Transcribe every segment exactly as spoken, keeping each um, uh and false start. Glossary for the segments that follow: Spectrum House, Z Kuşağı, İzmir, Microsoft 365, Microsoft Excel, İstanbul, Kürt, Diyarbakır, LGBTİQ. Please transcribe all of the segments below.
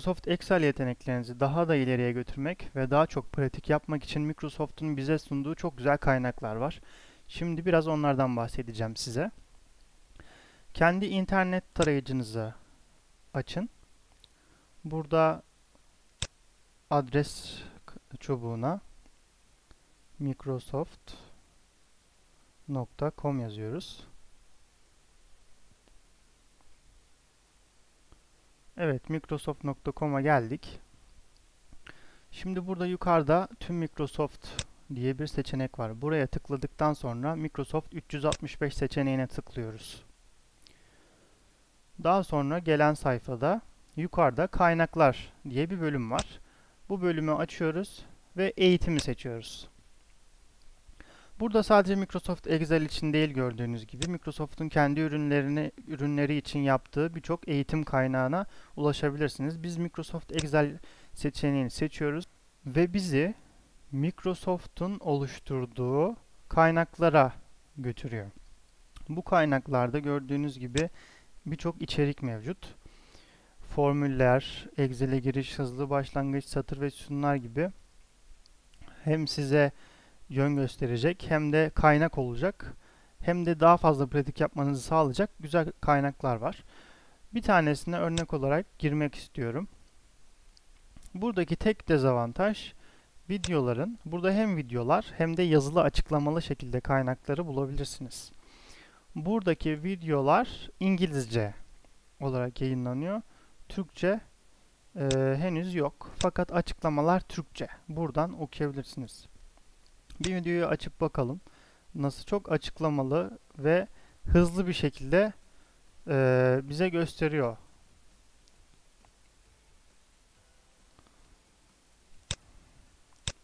Microsoft Excel yeteneklerinizi daha da ileriye götürmek ve daha çok pratik yapmak için Microsoft'un bize sunduğu çok güzel kaynaklar var. Şimdi biraz onlardan bahsedeceğim size. Kendi internet tarayıcınızı açın. Burada adres çubuğuna Microsoft nokta com yazıyoruz. Evet, Microsoft nokta com'a geldik. Şimdi burada yukarıda tüm Microsoft diye bir seçenek var. Buraya tıkladıktan sonra Microsoft üç yüz altmış beş seçeneğine tıklıyoruz. Daha sonra gelen sayfada yukarıda kaynaklar diye bir bölüm var. Bu bölümü açıyoruz ve eğitimi seçiyoruz. Burada sadece Microsoft Excel için değil, gördüğünüz gibi Microsoft'un kendi ürünlerini ürünleri için yaptığı birçok eğitim kaynağına ulaşabilirsiniz. Biz Microsoft Excel seçeneğini seçiyoruz ve bizi Microsoft'un oluşturduğu kaynaklara götürüyor. Bu kaynaklarda gördüğünüz gibi birçok içerik mevcut. Formüller, Excel'e giriş, hızlı başlangıç, satır ve sütunlar gibi hem size yön gösterecek, hem de kaynak olacak, hem de daha fazla pratik yapmanızı sağlayacak güzel kaynaklar var. Bir tanesine örnek olarak girmek istiyorum. Buradaki tek dezavantaj videoların, burada hem videolar hem de yazılı açıklamalı şekilde kaynakları bulabilirsiniz. Buradaki videolar İngilizce olarak yayınlanıyor. Türkçe e, henüz yok. Fakat açıklamalar Türkçe. Buradan okuyabilirsiniz. Bir videoyu açıp bakalım. Nasıl çok açıklamalı ve hızlı bir şekilde e, bize gösteriyor.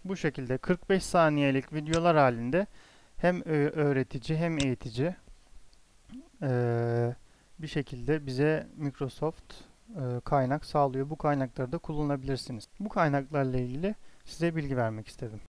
Bu şekilde kırk beş saniyelik videolar halinde hem öğretici hem eğitici e, bir şekilde bize Microsoft e, kaynak sağlıyor. Bu kaynakları da kullanabilirsiniz. Bu kaynaklarla ilgili size bilgi vermek istedim.